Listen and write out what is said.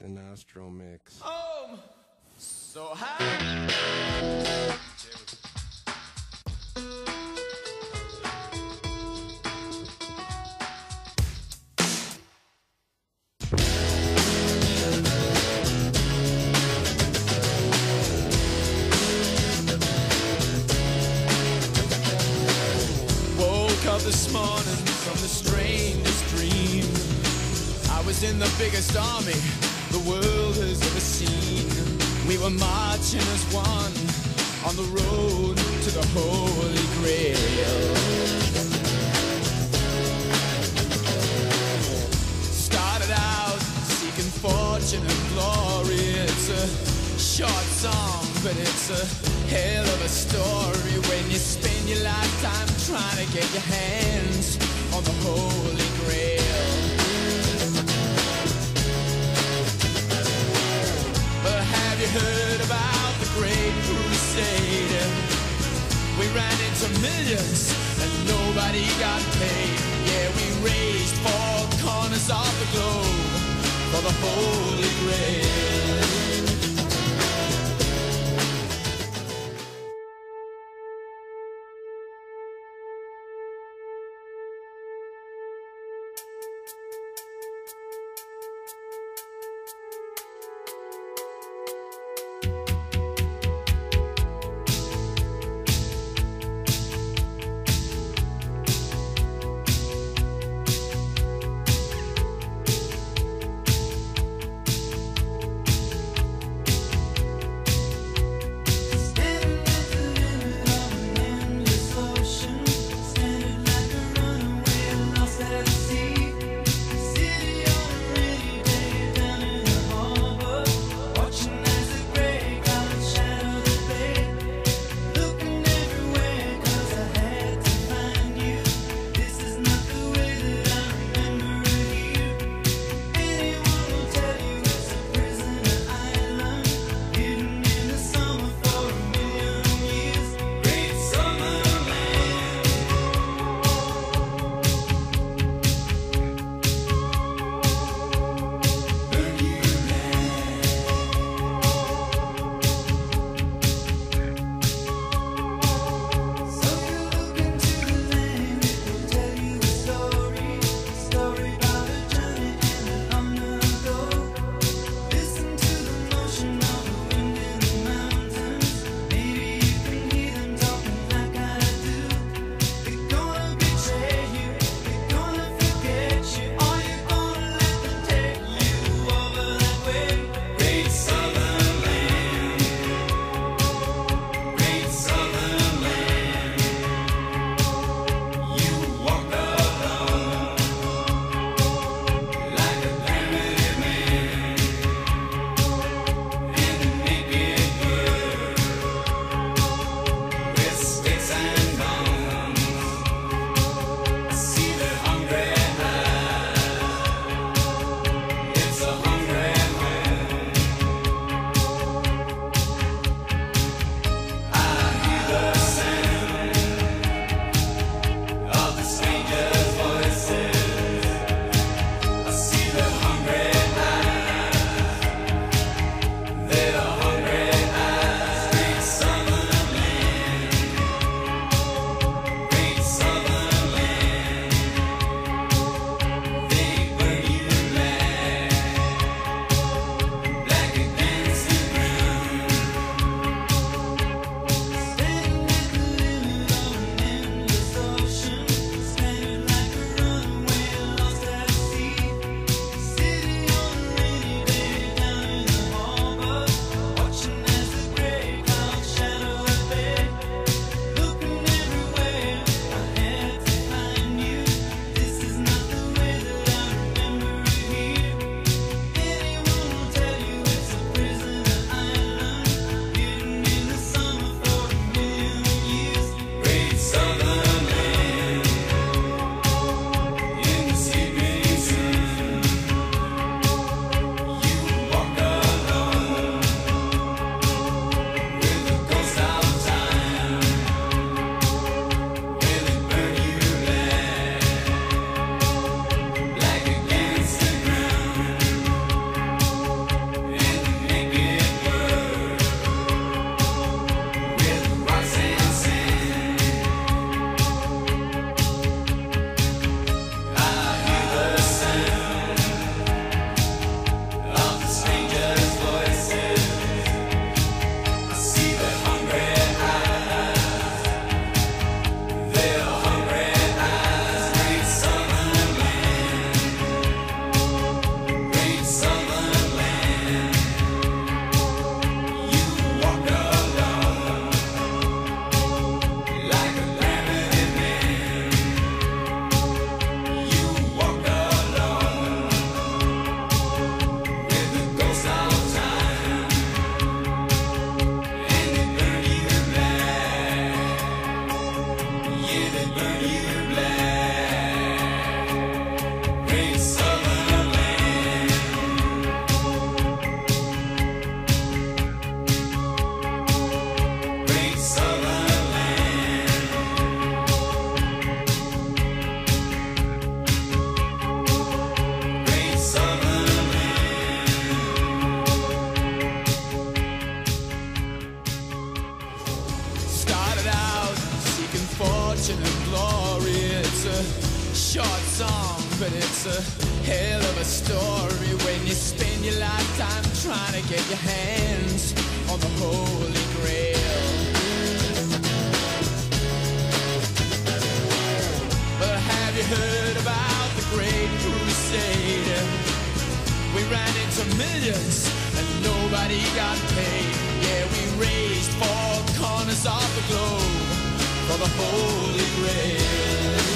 The Nostro Mix. Oh, so high. This morning from the strangest dream, I was in the biggest army the world has ever seen. We were marching as one on the road to the Holy Grail. Started out seeking fortune and glory. It's a short song, but it's a hell of a story when you spend your lifetime trying to get your hands on the Holy Grail. But have you heard about the Great Crusade? We ran into millions and nobody got paid. Yeah, we raised four corners of the globe for the Holy Grail. It's a hell of a story when you spend your lifetime trying to get your hands on the Holy Grail. But have you heard about the Great Crusade? We ran into millions and nobody got paid. Yeah, we raised four corners of the globe for the Holy Grail.